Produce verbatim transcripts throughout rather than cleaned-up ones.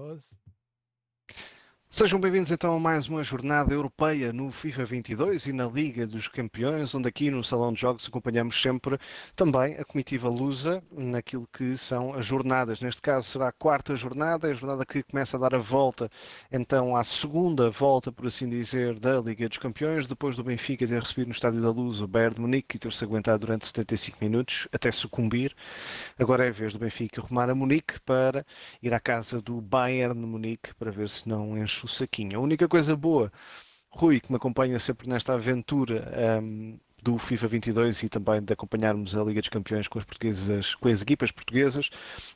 Rose. Sejam bem-vindos então a mais uma jornada europeia no FIFA vinte e dois e na Liga dos Campeões, onde aqui no Salão de Jogos acompanhamos sempre também a comitiva lusa naquilo que são as jornadas. Neste caso será a quarta jornada, a jornada que começa a dar a volta, então à segunda volta, por assim dizer, da Liga dos Campeões, depois do Benfica ter recebido no Estádio da Luz o Bayern Munique e ter-se aguentado durante setenta e cinco minutos até sucumbir. Agora é a vez do Benfica rumar a Munique para ir à casa do Bayern Munique para ver se não enche o saquinho. A única coisa boa, Rui, que me acompanha sempre nesta aventura um, do FIFA vinte e dois e também de acompanharmos a Liga dos Campeões com as, portuguesas, com as equipas portuguesas,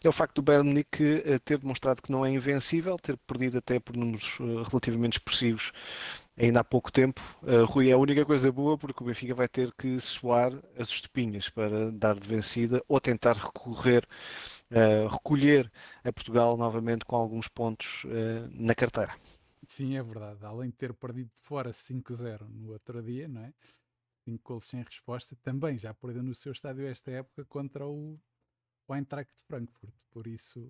é o facto do Bayern Munique ter demonstrado que não é invencível, ter perdido até por números relativamente expressivos ainda há pouco tempo. Uh, Rui, é a única coisa boa, porque o Benfica vai ter que suar as estupinhas para dar de vencida ou tentar recorrer uh, recolher a Portugal novamente com alguns pontos uh, na carteira. Sim, é verdade. Além de ter perdido de fora cinco zero no outro dia, não é? cinco golos sem resposta, também já perdeu no seu estádio esta época contra o, o Eintracht de Frankfurt. Por isso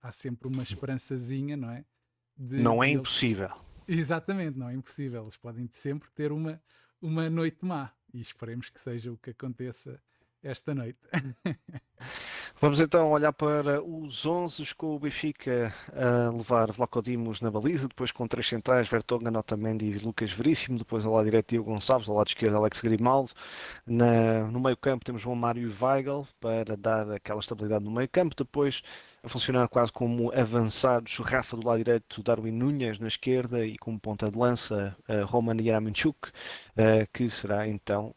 há sempre uma esperançazinha, não é? De, não é de impossível. Eles... Exatamente, não é impossível. Eles podem sempre ter uma, uma noite má e esperemos que seja o que aconteça esta noite. Vamos então olhar para os onze com o Benfica a levar Vlachodimos na baliza, depois com três centrais, Vertonghen, Otamendi e Lucas Veríssimo, depois ao lado direito Diogo Gonçalves, ao lado esquerdo Alex Grimaldo, na, no meio campo temos João Mario e Weigl para dar aquela estabilidade no meio campo, depois a funcionar quase como avançados, Rafa do lado direito, Darwin Núñez na esquerda e como ponta de lança Roman Yaremchuk, que será então...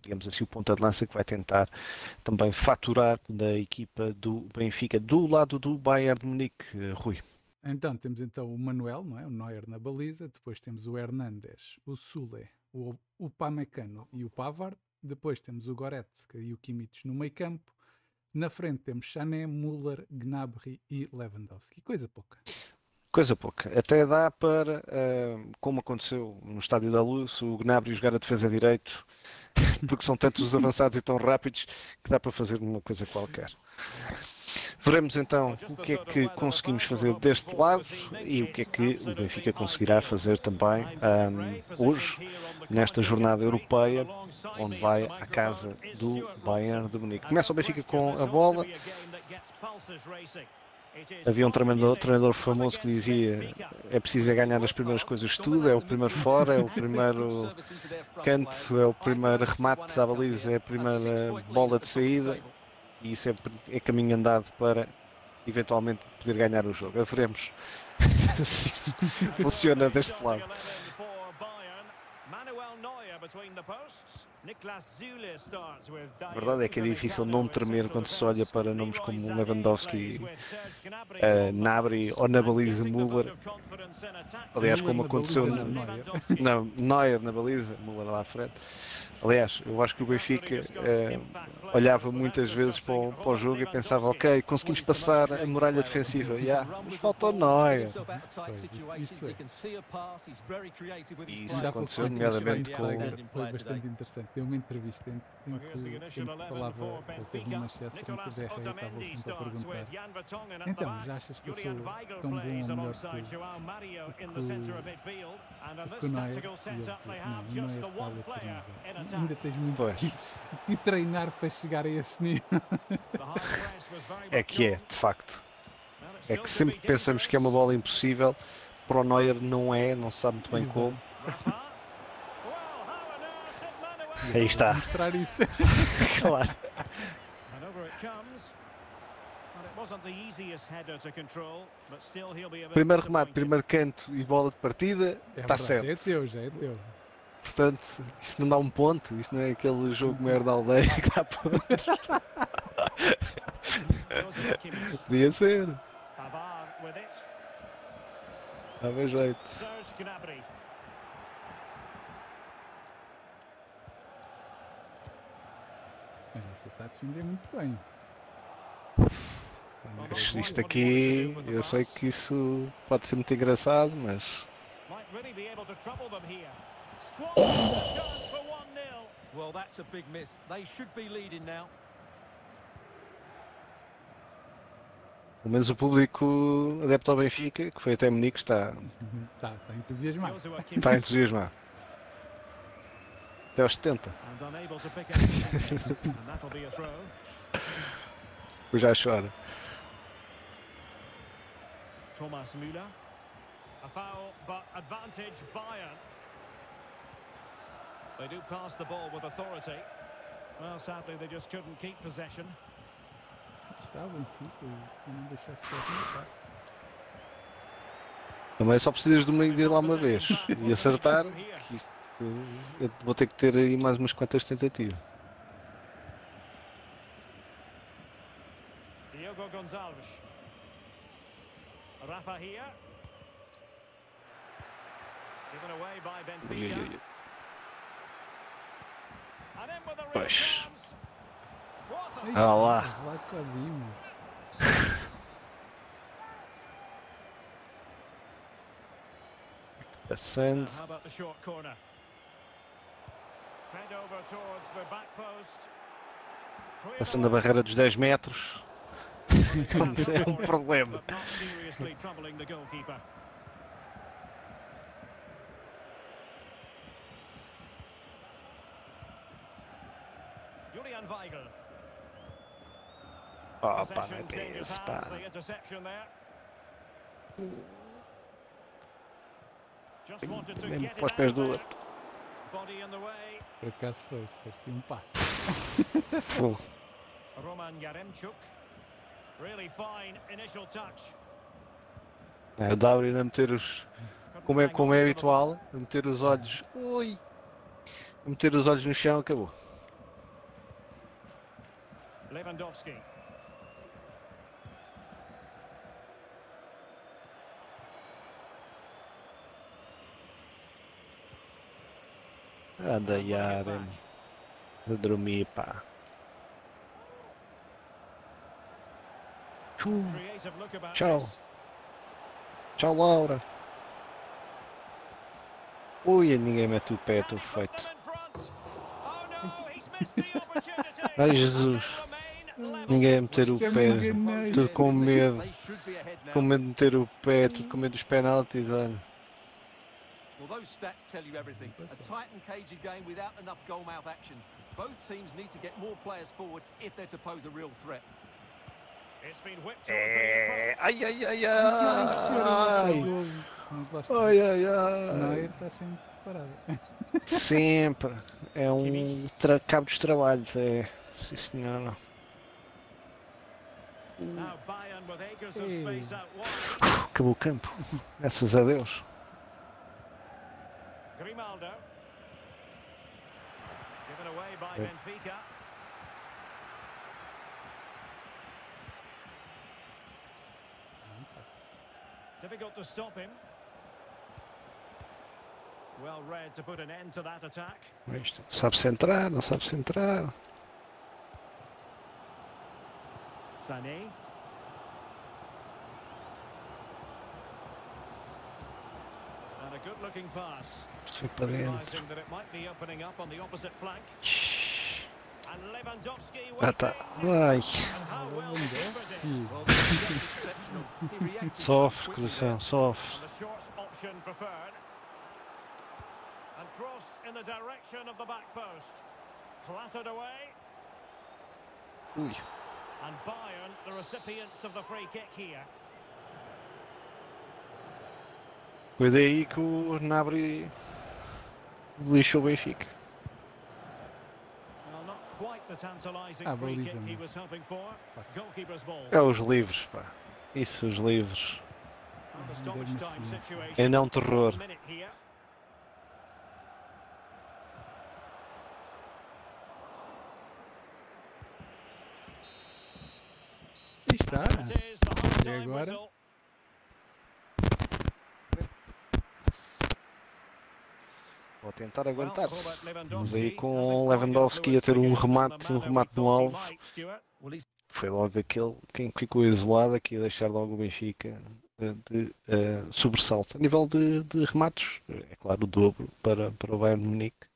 digamos assim, o ponta de lança que vai tentar também faturar da equipa do Benfica. Do lado do Bayern de Munique, Rui. Então, temos então o Manuel, não é? O Neuer na baliza, depois temos o Hernandes, o Sule, o, o Pamecano e o Pavard, depois temos o Goretzka e o Kimmich no meio campo, na frente temos Chané, Müller, Gnabry e Lewandowski. Coisa pouca. Coisa pouca. Até dá para, uh, como aconteceu no Estádio da Luz, o Gnabry jogar a defesa direito, porque são tantos os avançados e tão rápidos que dá para fazer uma coisa qualquer. Veremos então o que é que conseguimos fazer deste lado e o que é que o Benfica conseguirá fazer também um, hoje, nesta jornada europeia, onde vai à casa do Bayern de Munique. Começa o Benfica com a bola. Havia um treinador, treinador famoso que dizia: é preciso ganhar as primeiras coisas tudo, é o primeiro fora, é o primeiro canto, é o primeiro remate à baliza, é a primeira bola de saída, e isso é, é caminho andado para eventualmente poder ganhar o jogo. Veremos se isso funciona deste lado. A verdade é que é difícil não tremer quando se olha para nomes como Lewandowski, uh, Gnabry ou na baliza Müller. Aliás, como aconteceu na, na Neuer na baliza, Müller lá à frente. Aliás, eu acho que o Benfica uh, olhava muitas vezes para o, para o jogo e pensava: ok, conseguimos passar a muralha defensiva, yeah, mas faltou Neuer. E isso aconteceu nomeadamente com... Foi bastante interessante. Deu uma entrevista em, em que ele falava, ele teve uma excesso em que o Zé Rey estava sempre a perguntar: então, já achas que eu sou tão bom ou melhor que o Neuer? E ele disse: não, não é tal o treinador. Ainda tens muito que treinar para chegar a esse nível. É que é, de facto. É que sempre que pensamos que é uma bola impossível, para o Neuer não é, não sabe muito bem como. Aí está. Mostrar isso. Claro. Primeiro remate, primeiro canto e bola de partida, é está certo. Já é teu, já é teu. Portanto, isso não dá um ponto, isso não é aquele jogo merda da aldeia que dá pontos. Podia ser. Dá bem jeito. Você está a defender muito bem. Isto aqui, eu sei que isso pode ser muito engraçado, mas... Well, that's a big miss. They should be leading now. Pelo menos o público adepto ao Benfica, que foi até Munique, está... está, está entusiasmado. Está entusiasmado. Até aos setenta. Eu já choro. Thomas Müller. A foul, but advantage Bayern. They do pass the ball with authority. Well, sadly, they just couldn't keep possession. Também só precisas de, uma, de ir lá uma vez e acertar. Que isto, eu vou ter que ter aí mais umas quantas tentativas. Diogo Gonçalves. Rafa here. Given away by Benfica. And in with the rebounds. Ah lá. Ascende. Passando a barreira dos dez metros. É um problema. Julian Weigl. Oh, pá, não é isso, pá. Mesmo para os pés do outro. Por acaso foi, parecia um passo. Roman Yaremchuk. Really fine initial touch. É, o Darwin a meter os... Como é, como é habitual, a meter os olhos... Ui! A meter os olhos no chão, acabou. Lewandowski. Anda, Yarem. A dormir, pá. Tchau. Tchau, Laura. Ui, ninguém mete o pé, estou feito. Ai, Jesus. Ninguém a meter o pé. Tudo com medo. Com medo de meter o pé, tudo com medo dos penaltis, olha. Well, those stats tell you everything. A tight and cagey game without enough goal-mouth action. Both teams need to get more players forward if they're to pose a real threat. It's been whipped off the pass. Ai, ai, ai, ai. Ai, ai, ai. Neuer está sempre parado. Sempre. É um cabo dos trabalhos, é. Sim, senhora. Acabou o campo. Graças a Deus. Grimaldo, given away by é. Benfica. Difficult to stop him. Well read to put an end to that attack. Sabe-se entrar, não sabe-se entrar. Sané. And a good looking pass. Realizing that it might be opening up on the opposite flank. And Lewandowski with it. Ai. Sofre, coração, sofre. The short option preferred. And crossed in the direction of the back post. Clattered away. Ui. And Bayern, the recipients of the free kick here. Foi daí que o Gnabry lixou o Benfica. Ah, é os livros, pá. Isso, os livros. É não terror. E está. E agora? Vou tentar aguentar-se. Vamos aí com Lewandowski a ter um remate, um remate no alvo. Foi logo aquele quem ficou isolado aqui a deixar logo o Benfica de, de uh, sobressalto. A nível de, de remates, é claro, o dobro para, para o Bayern Munique.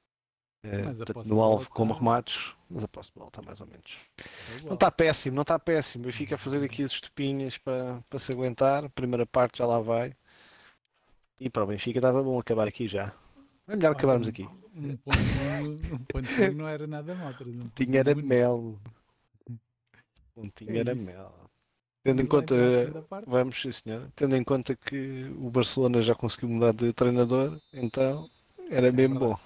Uh, no alvo como remates, mas a posse de bola está mais ou menos. É não está péssimo, não está péssimo. Eu fico a fazer aqui as estupinhas para, para se aguentar. A primeira parte já lá vai. E para o Benfica estava bom acabar aqui já. É melhor ah, acabarmos um, aqui. Um ponto, um ponto não era nada mal. Um tinha era muito... mel. Um tinha é era mel. Tendo em conta, vamos, sim, senhora. Tendo em conta que o Barcelona já conseguiu mudar de treinador, então era mesmo bom.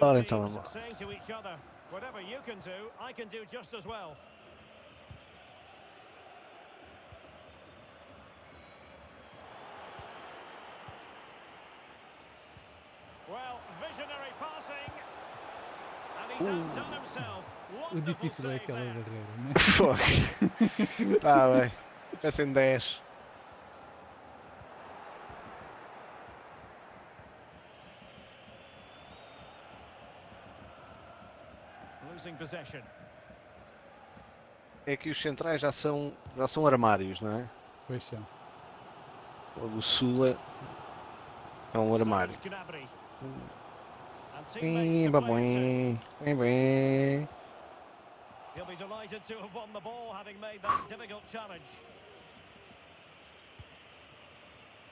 Ora então, vamos lá. Uh, o difícil é aquela barreira, não é? Fogo! Ah, bem. Peça em dez. É que os centrais já são, já são armários, não é? Pois são. O Sule é um armário. Bem, bem, bem, bem. He'll be delighted to have won the ball, having made that difficult challenge.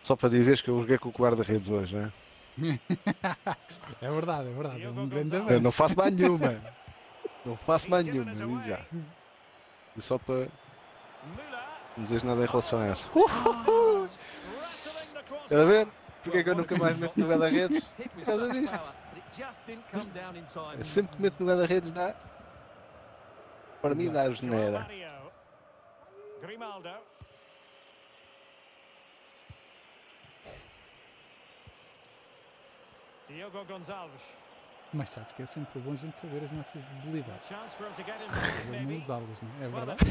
Só para dizeres que eu joguei com o guarda-redes hoje, não é? É verdade, é verdade. É um grande avanço. Eu não faço mais nenhuma. Não faço mais nenhuma, digo já. E só para não dizeres nada em relação a essa. Uhul! Estás a ver? Porquê é que eu nunca mais meto no guarda-redes? Eu sempre que meto no guarda-redes dá. Para mim dá a geneira. Grimaldo. Diogo Gonçalves. Mas sabes que é sempre bom a gente saber as nossas debilidades. Não usá-las, não é verdade?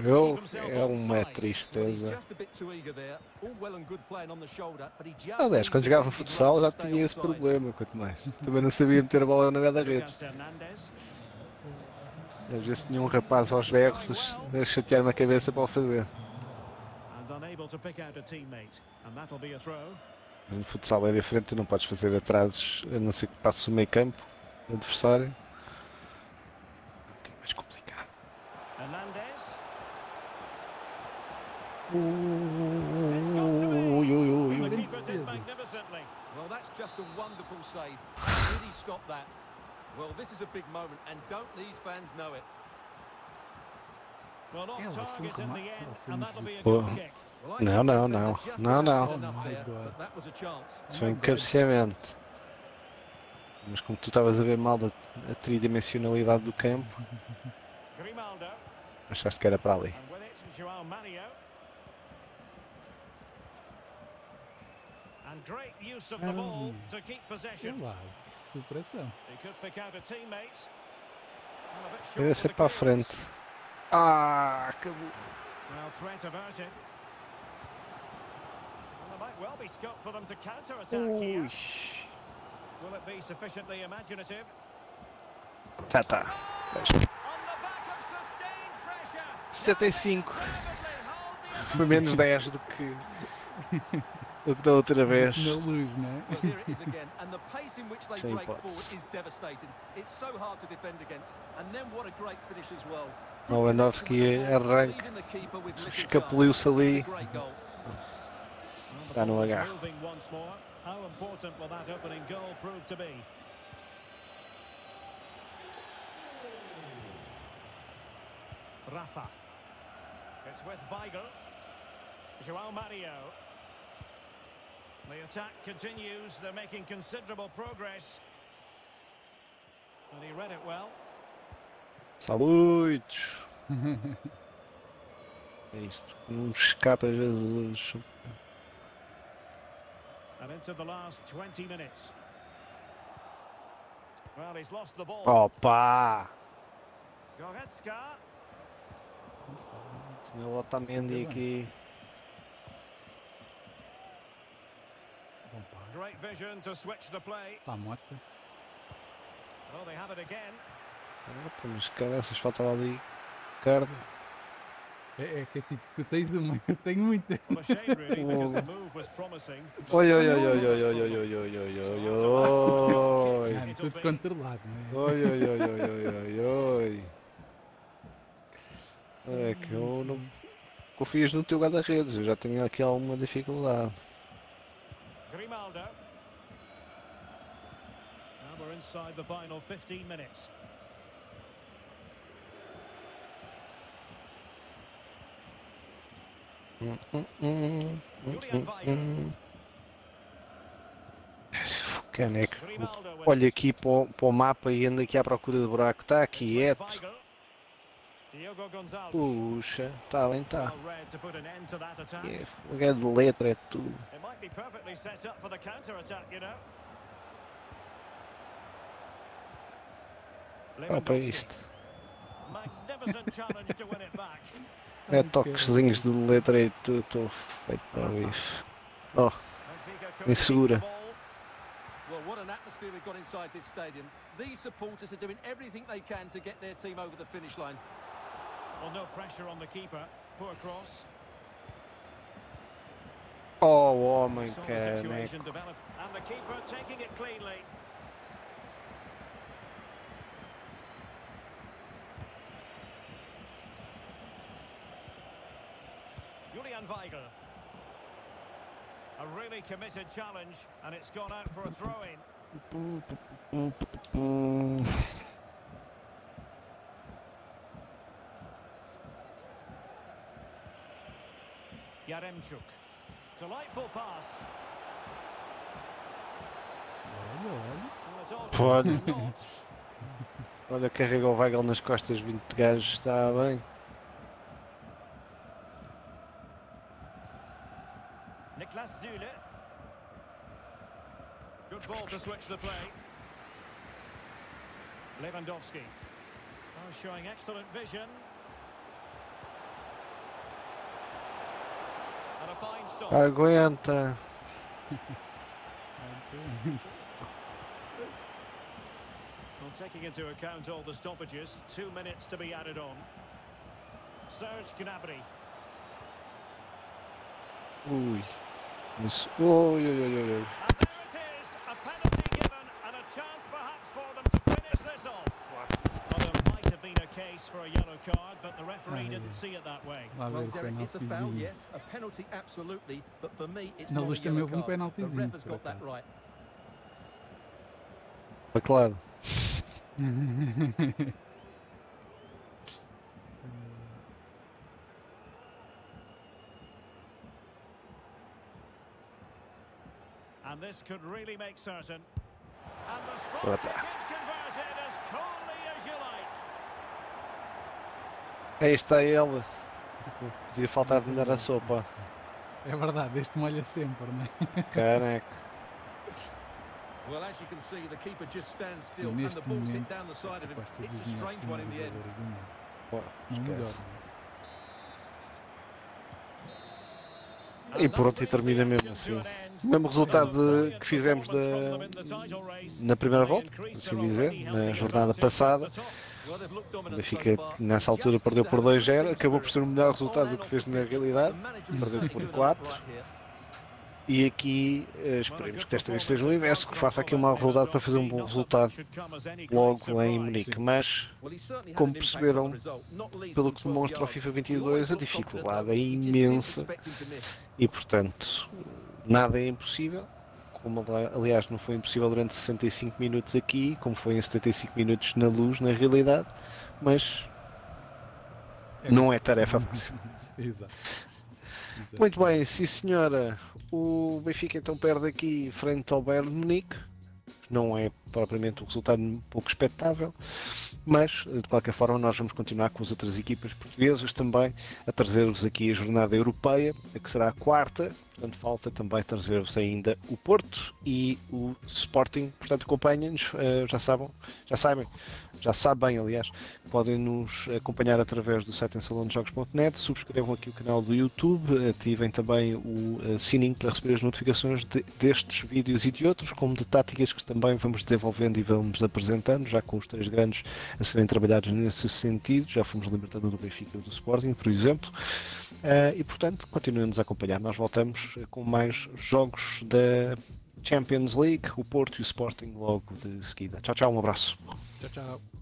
Meu, é uma tristeza. Aliás, quando jogava futsal já tinha esse problema, quanto mais. Também não sabia meter a bola na guarda-redes. Às vezes tinha um rapaz aos berros a chatear-me a cabeça para o fazer. No futsal é diferente, tu não podes fazer atrasos, a não ser que passes o meio campo do adversário. É um bocadinho mais complicado. Hernandes. Ui, ui, ui, ui, ui. Well, that's just a wonderful save. Did he stop that? Well, this is a big moment and don't these fans know it? Well, off target in the end and that'll be a good kick. Não, não, não, não, não. Só encabeceamento. Mas como tu estavas a ver mal da, a tridimensionalidade do campo, achaste que era para ali. Ah, superação. Deve ser para a frente. Ah, acabou. Well, be scope for them to counter attack here. Will it be sufficiently imaginative? Tata. setenta e cinco. Foi menos dez do que do que da outra vez. Na luz, não é? Sem hipótese. O Lewandowski arranca, escapuliu-se ali. Está no agarro. Rafa. It's with Weigl. João Mario. The attack continues. They're making considerable progress. And he read it well. Saúde. É isto. Não escapa às vezes. And into the last twenty minutes. Well, he's lost the ball. Opa! Goretzka. Tinha o Otamendi aqui. Great vision to switch the play. Oh, they have it again. Temos cabeças, faltava ali. Cardo. É, é que tipo, tu tens uma, eu tenho muita. Oi, oi, oi, oi, oi, oi, oi, oi, oi, oi, oi. Tudo controlado, né? Oi, oi, oi, oi, oi, oi, oi. É que eu não confias no teu guarda-redes, eu já tenho aqui alguma dificuldade. Grimaldo. Now we're inside the final fifteen minutes. Hum, hum, hum, hum, hum. Caneco. Olha aqui para o, para o mapa e anda aqui à procura de buraco. Está quieto. Puxa, está bem, está. É de letra, é tudo. Olha para isto. É toquezinhos de letra e tudo, estou feito para isso. Oh, insegura. Oh, homem, cara. Julian Weigl. A really committed challenge and it's gone out for a throw-in. Yaremchuk. Delightful pass. Pode. Olha, carrega o Weigl nas costas, vinte gajos, está bem. Sule. Good ball to switch the play. Lewandowski. Oh, showing excellent vision. And a fine stop. Aguenta. Well, taking into account all the stoppages, two minutes to be added on. Serge Gnabry. Ui. Mas, oi, oi, oi, oi. Na luz também houve um penaltizinho. Para que lado? And this could really make certain. And the spot gets converted as coolly as you like. Aí está ele. Podia faltar de molhar a sopa. É verdade, este molha sempre, não é? Caraca. Well, as you can see, the keeper just stands still and the ball's hit down the side of him. It's a strange one in the end. E pronto, e termina mesmo assim. O mesmo resultado de, que fizemos da, na primeira volta, assim dizer, na jornada passada. O Benfica, nessa altura, perdeu por dois a zero, acabou por ser um melhor resultado do que fez na realidade, perdeu por quatro. E aqui esperemos que desta vez seja o inverso, que faça aqui uma rodada para fazer um bom resultado logo em Munique. Mas, como perceberam, pelo que demonstra o FIFA vinte e dois, a dificuldade é imensa e, portanto, nada é impossível. Como, aliás, não foi impossível durante sessenta e cinco minutos aqui, como foi em setenta e cinco minutos na Luz, na realidade, mas não é tarefa fácil. Exato. Muito bem, sim senhora, o Benfica então perde aqui frente ao Bayern Munique, não é propriamente um resultado um pouco expectável, mas de qualquer forma nós vamos continuar com as outras equipas portuguesas também, a trazer-vos aqui a jornada europeia, que será a quarta, Portanto, falta também trazer-vos ainda o Porto e o Sporting. Portanto, acompanhem-nos, já sabem, já sabem, já sabem, aliás, podem nos acompanhar através do site em salão de jogos ponto net. Subscrevam aqui o canal do YouTube, ativem também o sininho para receber as notificações de, destes vídeos e de outros, como de táticas que também vamos desenvolvendo e vamos apresentando, já com os três grandes a serem trabalhados nesse sentido. Já fomos libertando do Benfica e do Sporting, por exemplo. Uh, e portanto, continuem-nos a acompanhar. Nós voltamos com mais jogos da Champions League, o Porto e o Sporting logo de seguida. Tchau, tchau, um abraço. Tchau, tchau.